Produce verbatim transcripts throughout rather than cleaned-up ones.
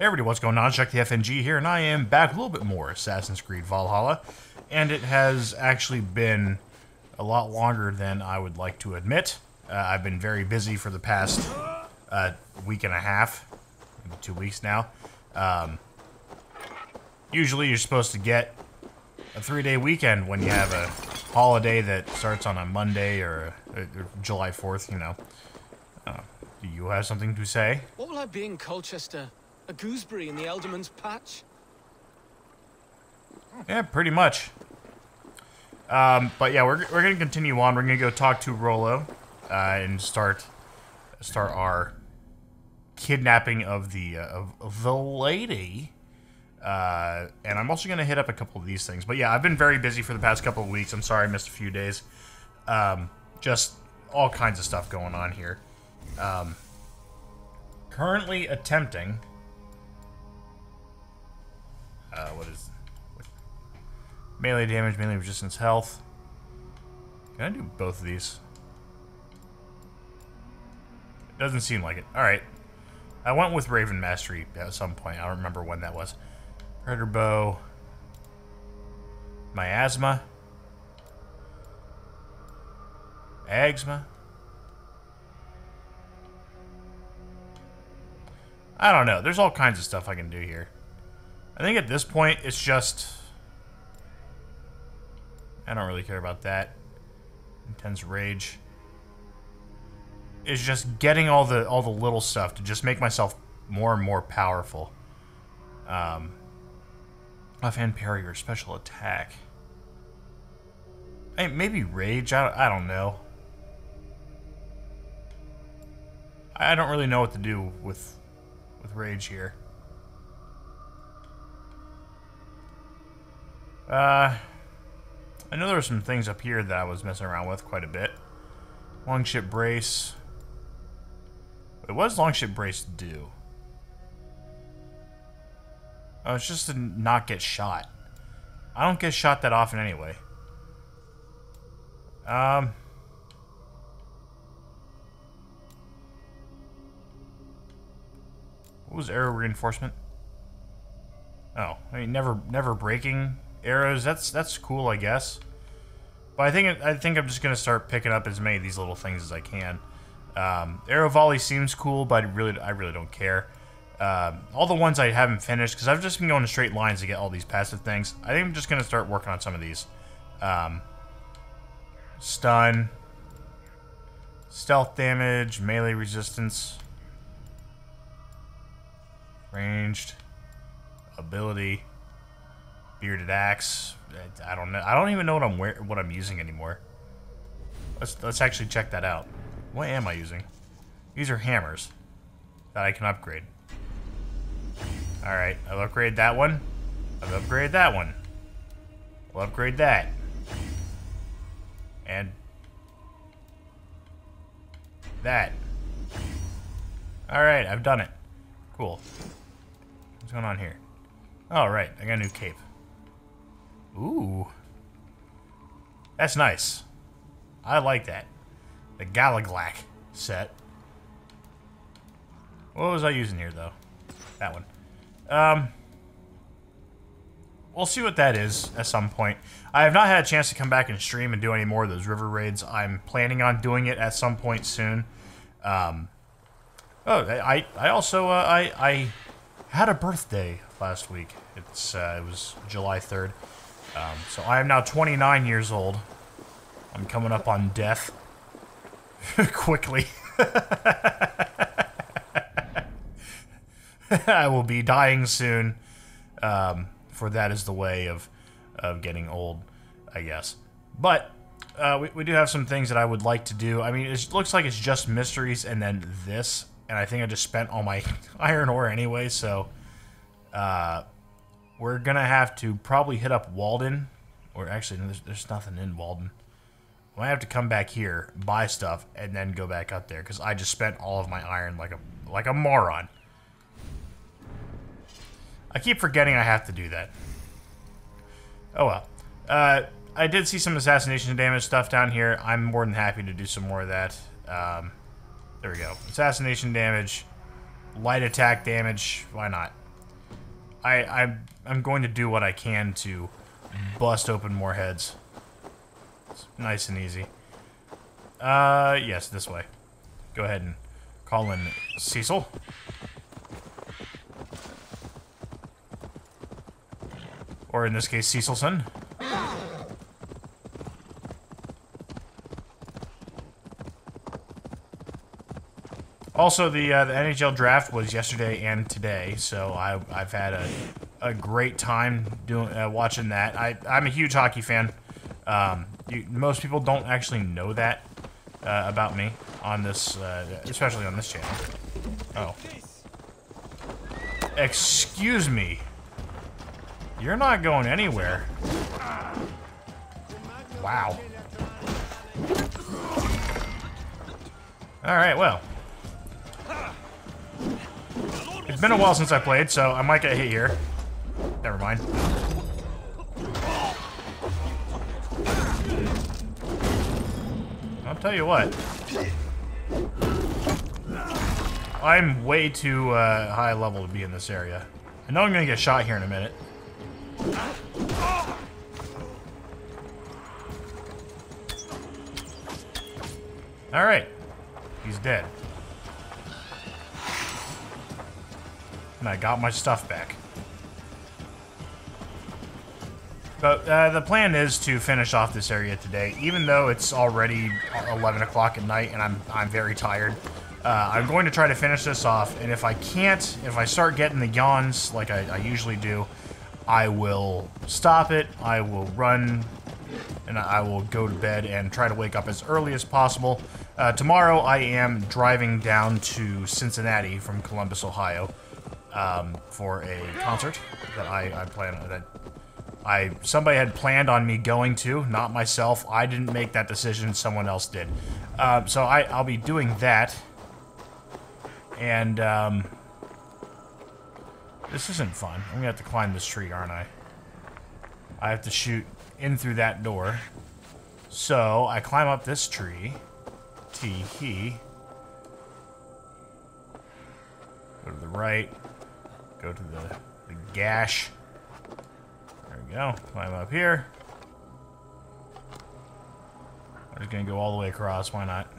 Hey everybody, what's going on? Check the F N G here, and I am back a little bit more Assassin's Creed Valhalla, and it has actually been a lot longer than I would like to admit. Uh, I've been very busy for the past uh, week and a half, maybe two weeks now. Um, usually you're supposed to get a three-day weekend when you have a holiday that starts on a Monday or, or July fourth, you know. Uh, do you have something to say? What will I be in Colchester? A gooseberry in the Alderman's patch? Yeah, pretty much. Um, but yeah, we're, we're going to continue on. We're going to go talk to Rollo uh, and start start our kidnapping of the uh, of, of the lady. Uh, and I'm also going to hit up a couple of these things. But yeah, I've been very busy for the past couple of weeks. I'm sorry I missed a few days. Um, just all kinds of stuff going on here. Um, currently attempting... Uh, what is... What, melee damage, melee resistance, health. Can I do both of these? It doesn't seem like it. Alright. I went with Raven Mastery at some point. I don't remember when that was. Predator Bow. Miasma. Agsma. I don't know. There's all kinds of stuff I can do here. I think at this point, it's just... I don't really care about that. Intense rage. It's just getting all the all the little stuff to just make myself more and more powerful. Um, offhand parry or special attack. I, maybe rage? I, I don't know. I don't really know what to do with, with rage here. Uh, I know there were some things up here that I was messing around with quite a bit. Longship Brace. But what does Longship Brace do? Oh, it's just to not get shot. I don't get shot that often anyway. Um. What was Arrow Reinforcement? Oh, I mean, never, never breaking... arrows, that's that's cool, I guess. But I think I think I'm just gonna start picking up as many of these little things as I can. Um, arrow volley seems cool, but I really I really don't care. Um, all the ones I haven't finished because I've just been going in straight lines to get all these passive things. I think I'm just gonna start working on some of these. Um, stun, stealth damage, melee resistance, ranged, ability. Bearded axe. I don't know. I don't even know what I'm wear what I'm using anymore. Let's let's actually check that out. What am I using? These are hammers that I can upgrade. All right, I'll upgrade that one. I'll upgrade that one. I'll upgrade that. And that. All right, I've done it. Cool. What's going on here? All right, I got a new cape. Ooh. That's nice. I like that. The Galaglak set. What was I using here, though? That one. Um, we'll see what that is at some point. I have not had a chance to come back and stream and do any more of those river raids. I'm planning on doing it at some point soon. Um, oh, I, I also... Uh, I, I had a birthday last week. It's uh, it was July third. Um, so I am now twenty-nine years old. I'm coming up on death quickly. I will be dying soon. Um, for that is the way of of getting old, I guess. But uh, we, we do have some things that I would like to do. I mean, it looks like it's just mysteries and then this, and I think I just spent all my iron ore anyway, so uh, we're gonna have to probably hit up Walden, or actually, no, there's, there's nothing in Walden. I might have to come back here, buy stuff, and then go back up there because I just spent all of my iron like a like a moron. I keep forgetting I have to do that. Oh well. Uh, I did see some assassination damage stuff down here. I'm more than happy to do some more of that. Um, there we go. Assassination damage, light attack damage. Why not? I, I I'm going to do what I can to bust open more heads. It's nice and easy. Uh, yes, this way. Go ahead and call in Cecil. Or in this case, Cecilson. Also, the uh, the N H L draft was yesterday and today, so I, I've had a, a great time doing uh, watching that. I, I'm a huge hockey fan. Um, you, most people don't actually know that uh, about me on this, uh, especially on this channel. Oh, excuse me. You're not going anywhere. Wow. All right, well. It's been a while since I played, so I might get hit here. Never mind. I'll tell you what. I'm way too uh, high level to be in this area. I know I'm gonna get shot here in a minute. Alright. He's dead. And I got my stuff back. But uh, the plan is to finish off this area today, even though it's already eleven o'clock at night and I'm, I'm very tired. Uh, I'm going to try to finish this off, and if I can't, if I start getting the yawns like I, I usually do, I will stop it, I will run, and I will go to bed and try to wake up as early as possible. Uh, tomorrow I am driving down to Cincinnati from Columbus, Ohio. Um, for a concert that I, I plan that I somebody had planned on me going to, not myself. I didn't make that decision; someone else did. Um, so I, I'll be doing that. And um, this isn't fun. I'm gonna have to climb this tree, aren't I? I have to shoot in through that door. So I climb up this tree. Tee hee. Go to the right. Go to the, the gash. There we go. Climb up here. I'm just gonna go all the way across. Why not?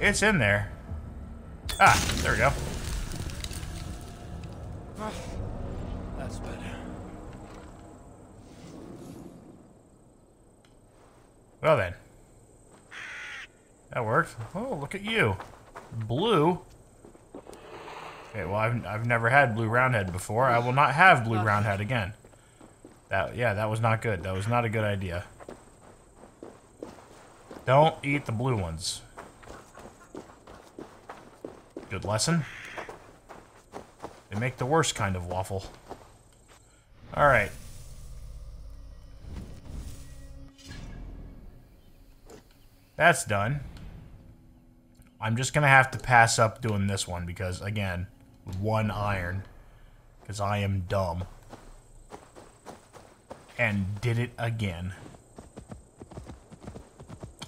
It's in there. Ah, there we go. That's better. Well then. That worked. Oh, look at you. Blue? Okay, well, I've, I've never had blue roundhead before. I will not have blue roundhead again. That, yeah, that was not good. That was not a good idea. Don't eat the blue ones. Good lesson. They make the worst kind of waffle. Alright. That's done. I'm just gonna have to pass up doing this one because, again, one iron. Because I am dumb. And did it again.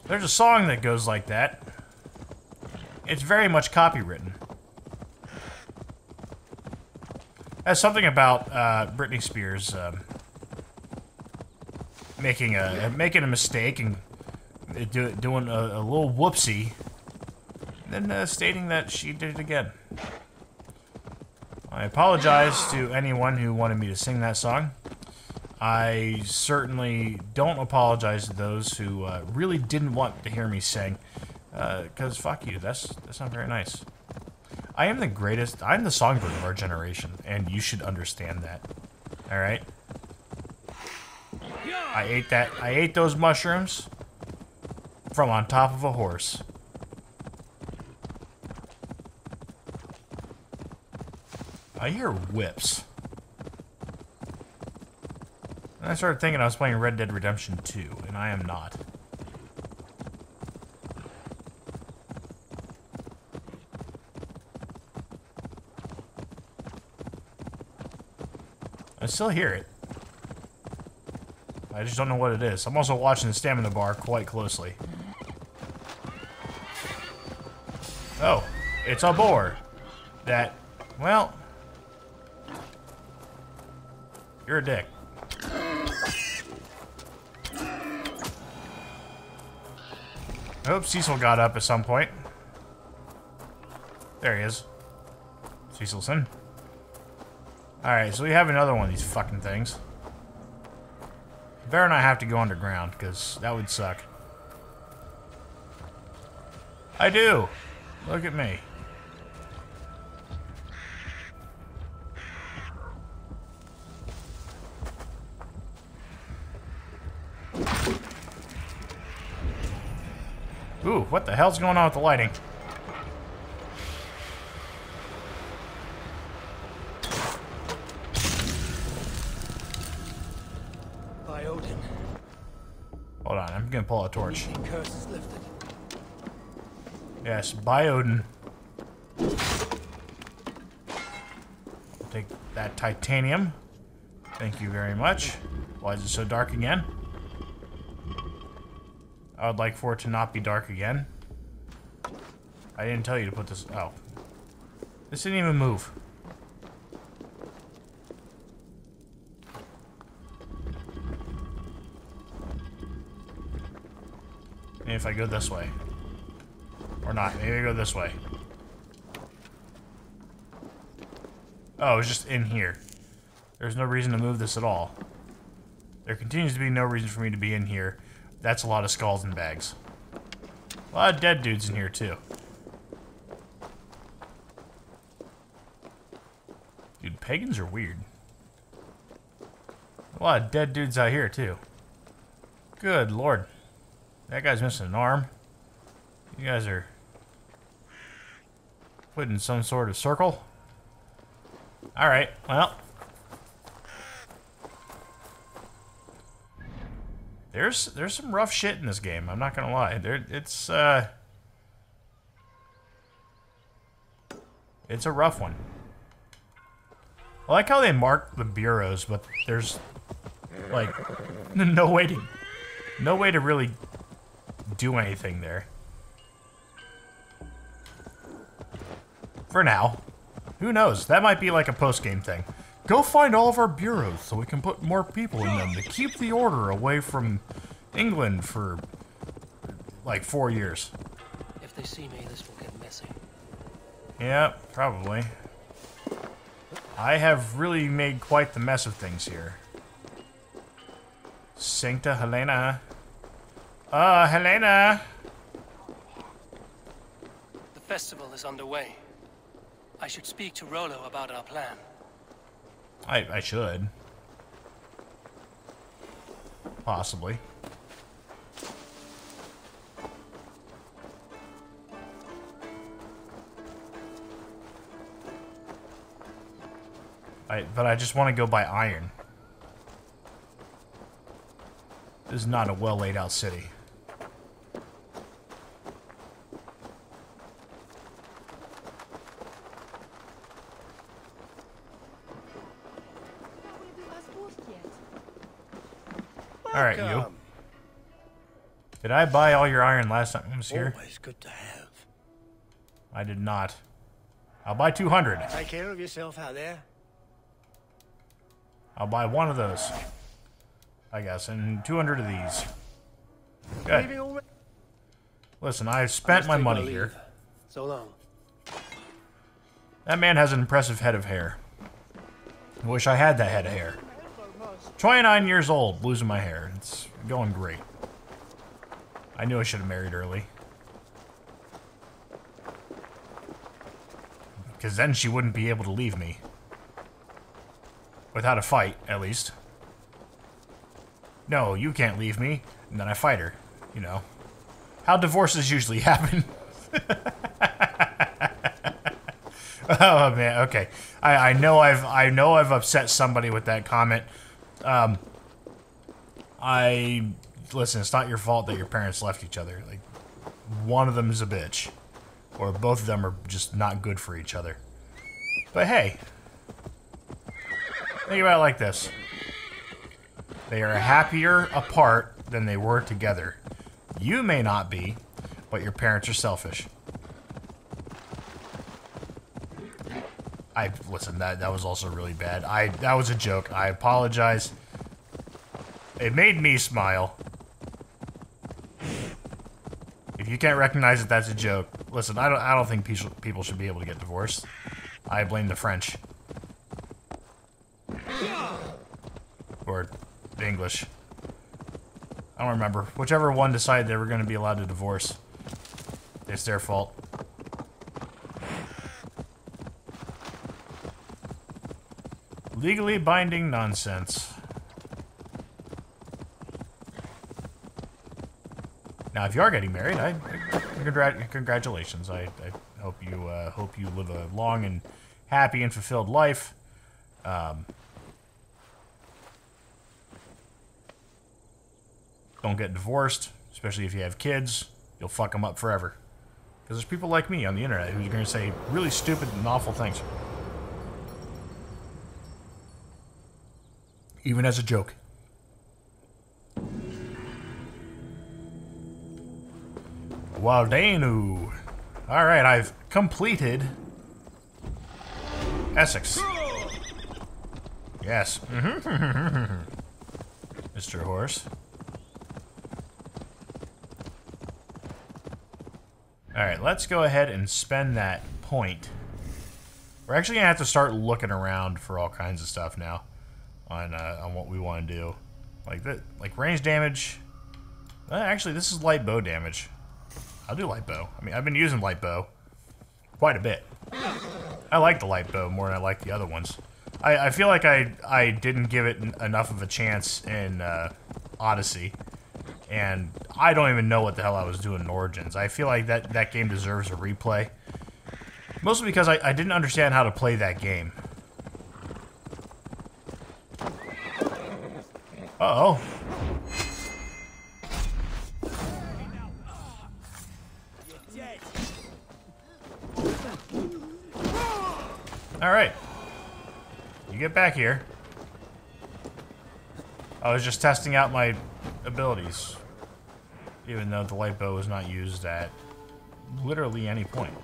There's a song that goes like that. It's very much copywritten. That's something about uh, Britney Spears um, making a making a mistake and do, doing a, a little whoopsie. Then uh, stating that she did it again. I apologize to anyone who wanted me to sing that song. I certainly don't apologize to those who uh, really didn't want to hear me sing. Because uh, fuck you, that's, that's not very nice. I am the greatest, I'm the songbird of our generation, and you should understand that. Alright? I ate that, I ate those mushrooms from on top of a horse. I hear whips. And I started thinking I was playing Red Dead Redemption two, and I am not. I still hear it. I just don't know what it is. I'm also watching the stamina bar quite closely. Oh. It's a boar that, well, you're a dick. I hope Cecil got up at some point. There he is. Cecilson. Alright, so we have another one of these fucking things. Better not have to go underground, because that would suck. I do! Look at me. Ooh, what the hell's going on with the lighting? By Odin. Hold on, I'm gonna pull a torch. Curse is lifted. Yes, by Odin. I'll take that titanium. Thank you very much. Why is it so dark again? I would like for it to not be dark again. I didn't tell you to put this... Oh. This didn't even move. And if I go this way. Or not. Maybe I go this way. Oh, it's just in here. There's no reason to move this at all. There continues to be no reason for me to be in here. That's a lot of skulls and bags. A lot of dead dudes in here, too. Dude, pagans are weird. A lot of dead dudes out here, too. Good lord. That guy's missing an arm. You guys are... put in some sort of circle. Alright, well... There's there's some rough shit in this game. I'm not gonna lie. There it's uh, it's a rough one. I like how they mark the bureaus, but there's like no way to no way to really do anything there. For now, who knows? That might be like a post-game thing. Go find all of our bureaus so we can put more people in them to keep the order away from England for, like, four years. If they see me, this will get messy. Yeah, probably. I have really made quite the mess of things here. Sancta Helena. Uh, Helena! The festival is underway. I should speak to Rollo about our plan. I, I should. Possibly. I, but I just want to go buy iron. This is not a well laid out city. Alright, you. Did I buy all your iron last time I was here? Always good to have. I did not. I'll buy two hundred. Take care of yourself out there. I'll buy one of those, I guess, and two hundred of these. Good. Listen, I've spent my money here. So long. That man has an impressive head of hair. I wish I had that head of hair. twenty-nine years old, losing my hair. It's going great. I knew I should have married early. Because then she wouldn't be able to leave me. Without a fight, at least. No, you can't leave me. And then I fight her. You know. How divorces usually happen. Oh, man, okay. I, I know I've I know I've upset somebody with that comment. Um, I, listen, it's not your fault that your parents left each other. Like, one of them is a bitch. Or both of them are just not good for each other. But hey. Think about it like this. They are happier apart than they were together. You may not be, but your parents are selfish. I listen. That that was also really bad. I that was a joke. I apologize. It made me smile. If you can't recognize it, that's a joke. Listen, I don't. I don't think people people should be able to get divorced. I blame the French or the English. I don't remember. Whichever one decided they were going to be allowed to divorce, it's their fault. Legally binding nonsense. Now, if you are getting married, I, I congrat congratulations. I, I hope you uh, hope you live a long and happy and fulfilled life. Um, don't get divorced, especially if you have kids. You'll fuck them up forever. Because there's people like me on the internet who's going to say really stupid and awful things. Even as a joke. Waldenu. Alright, I've completed Essex. Yes. Mister Horse. Alright, let's go ahead and spend that point. We're actually going to have to start looking around for all kinds of stuff now. On, uh, on what we want to do. Like that, like range damage. Uh, actually, this is light bow damage. I'll do light bow. I mean, I've been using light bow quite a bit. I like the light bow more than I like the other ones. I, I feel like I, I didn't give it n enough of a chance in uh, Odyssey. And I don't even know what the hell I was doing in Origins. I feel like that, that game deserves a replay. Mostly because I, I didn't understand how to play that game. Uh-oh. Alright. You get back here. I was just testing out my abilities. Even though the light bow was not used at literally any point.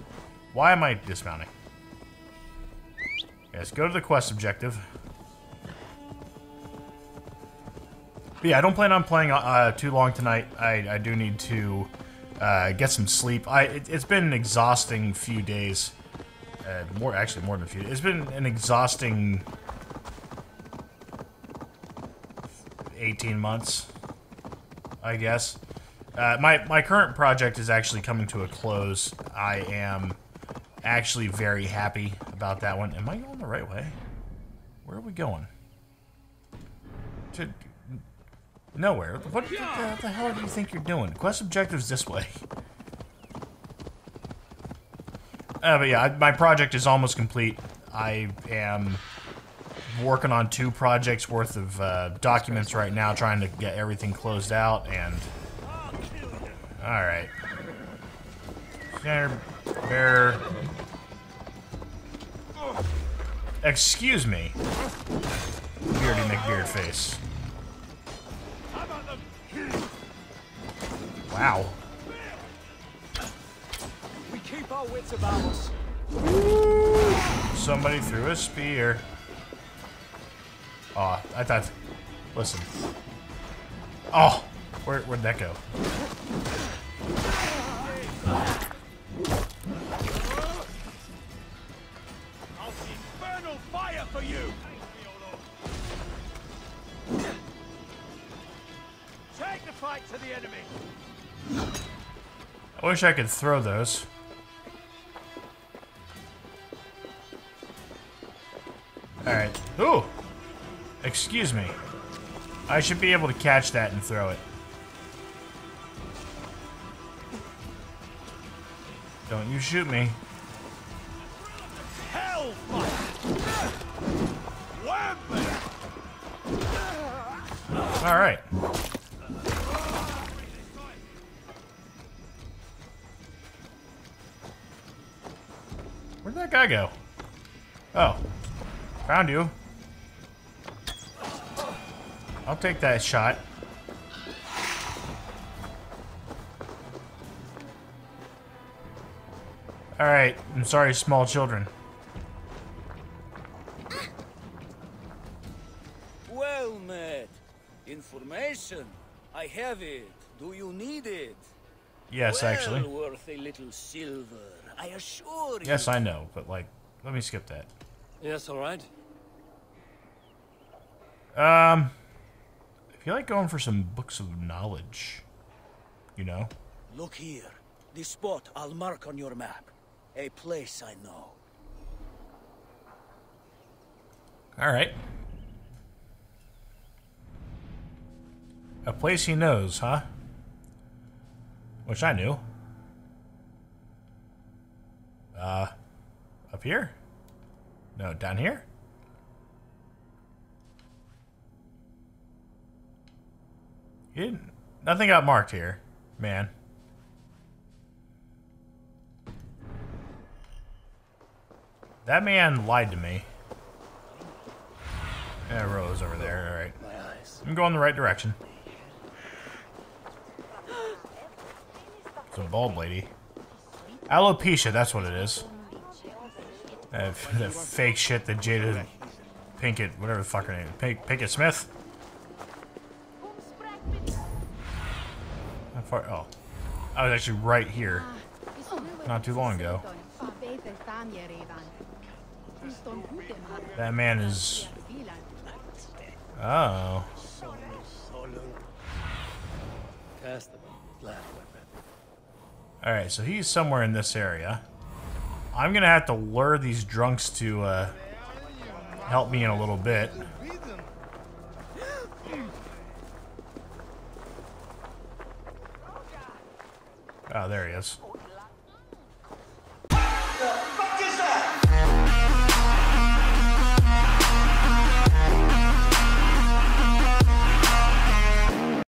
Why am I dismounting? Yes, go to the quest objective. But yeah, I don't plan on playing uh, too long tonight. I, I do need to uh, get some sleep. I it, it's been an exhausting few days. Uh, more actually, more than a few. It's been an exhausting eighteen months, I guess. Uh, my my current project is actually coming to a close. I am actually very happy about that one. Am I going the right way? Where are we going? To nowhere. What the, what the hell do you think you're doing? Quest objectives this way. Uh, but yeah, I, my project is almost complete. I am working on two projects worth of uh, documents right now, trying to get everything closed out. And all right, there, there. Excuse me, Beardy McBeardface. Wow. We keep our wits about us. Somebody threw a spear. Aw, oh, I thought... Listen. Oh! Where, where'd that go? I'll see infernal fire for you! Take the fight to the enemy! I wish I could throw those. Alright. Ooh! Excuse me. I should be able to catch that and throw it. Don't you shoot me. Alright. Where'd that guy go? Oh. Found you. I'll take that shot. Alright. I'm sorry, small children. have it. Do you need it? Yes, well, actually. Worth a little silver, I assure you. Yes, I know, but like, let me skip that. Yes, all right. Um, if you like going for some books of knowledge, you know. Look here. This spot I'll mark on your map. A place I know. All right. A place he knows, huh? Which I knew. Uh, up here? No, down here? He didn't. Nothing got marked here, man. That man lied to me. Yeah, Rose over there. All right. I'm going the right direction. It's a bald lady. Alopecia, that's what it is. That, that fake shit that Jada Pinkett, whatever the fuck her name is, Pink, Pinkett Smith? How far? Oh. I was actually right here. Not too long ago. That man is... Oh. Alright, so he's somewhere in this area. I'm gonna have to lure these drunks to uh, help me in a little bit. Oh, there he is.